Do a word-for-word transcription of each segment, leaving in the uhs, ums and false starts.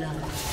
love.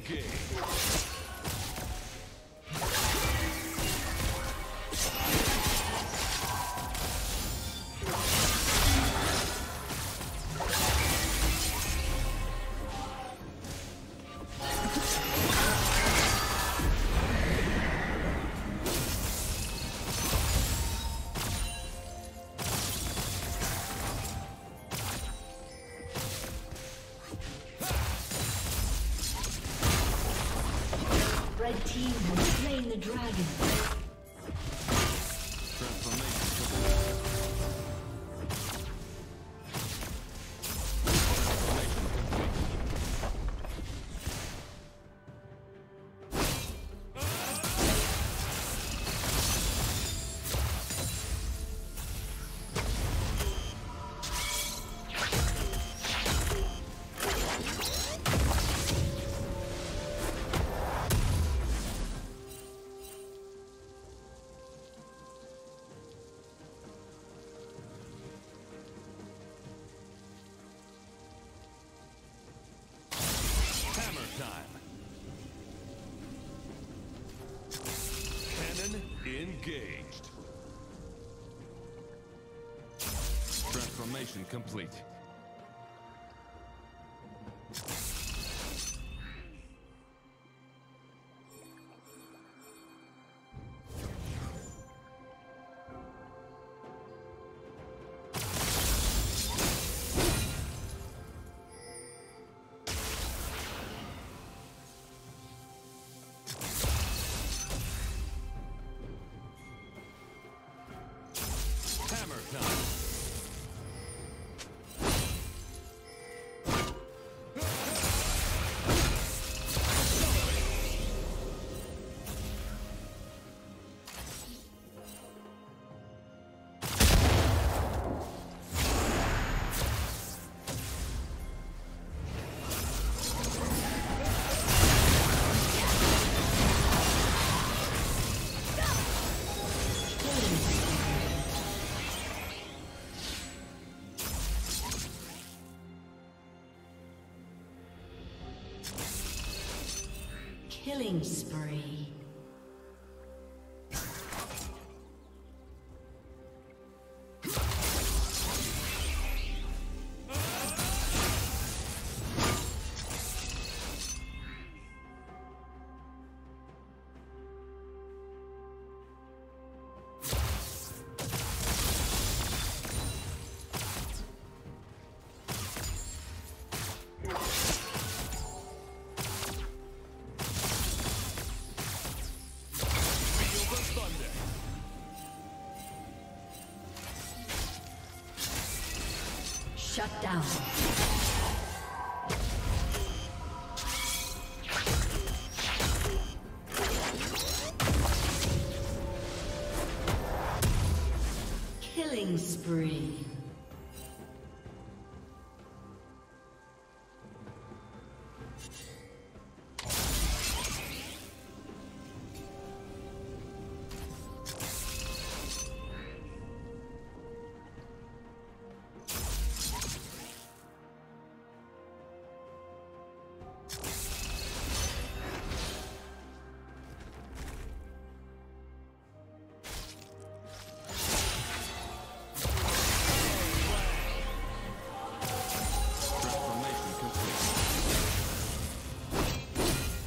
Engage. The team has slain the dragon. Engaged. Transformation complete. Killing spree. Shut down. Killing spree.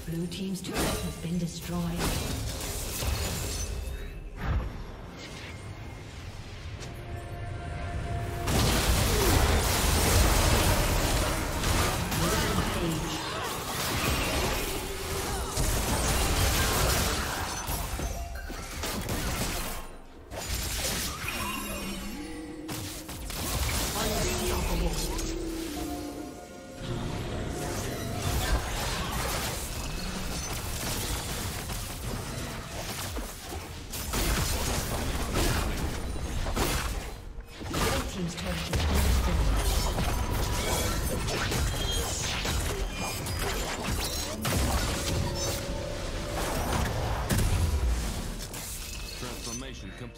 Blue team's turret has been destroyed.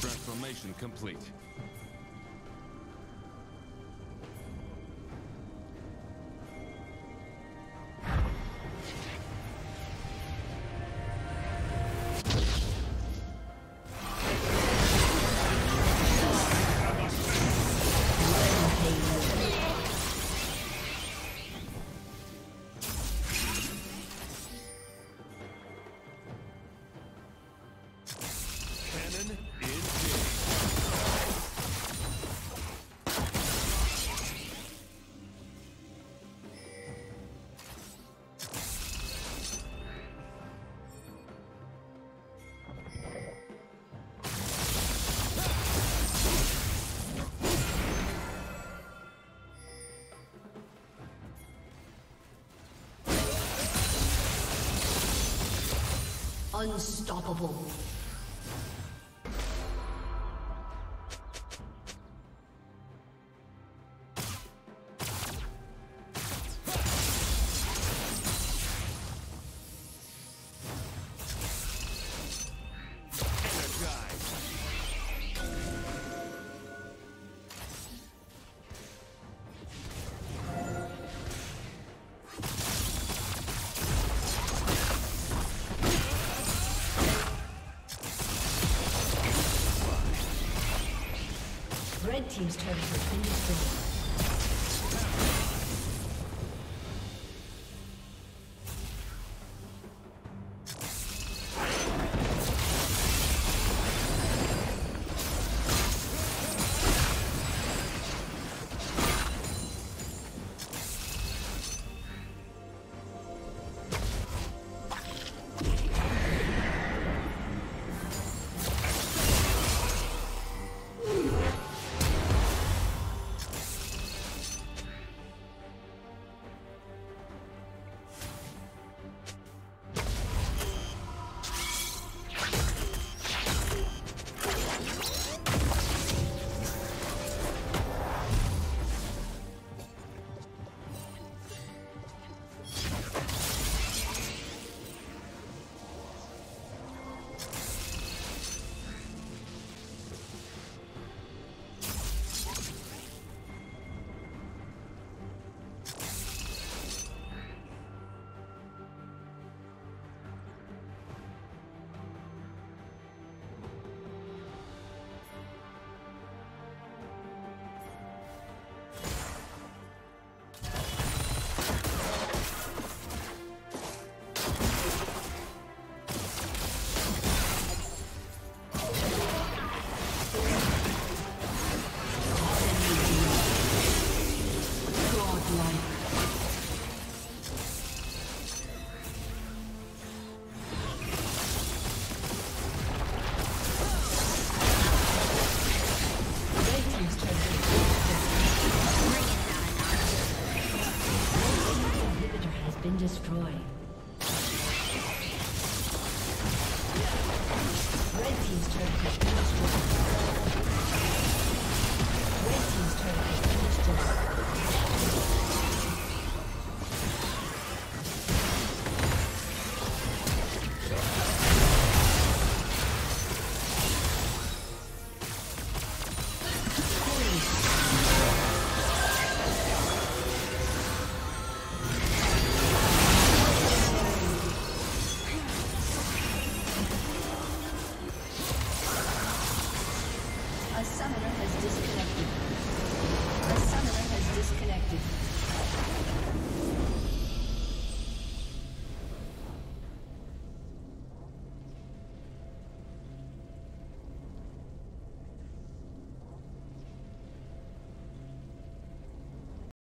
Transformation complete. Unstoppable. Red team's turret has been destroyed. team's turret has been destroyed. Red team's turret has been disconnected. A summoner has disconnected.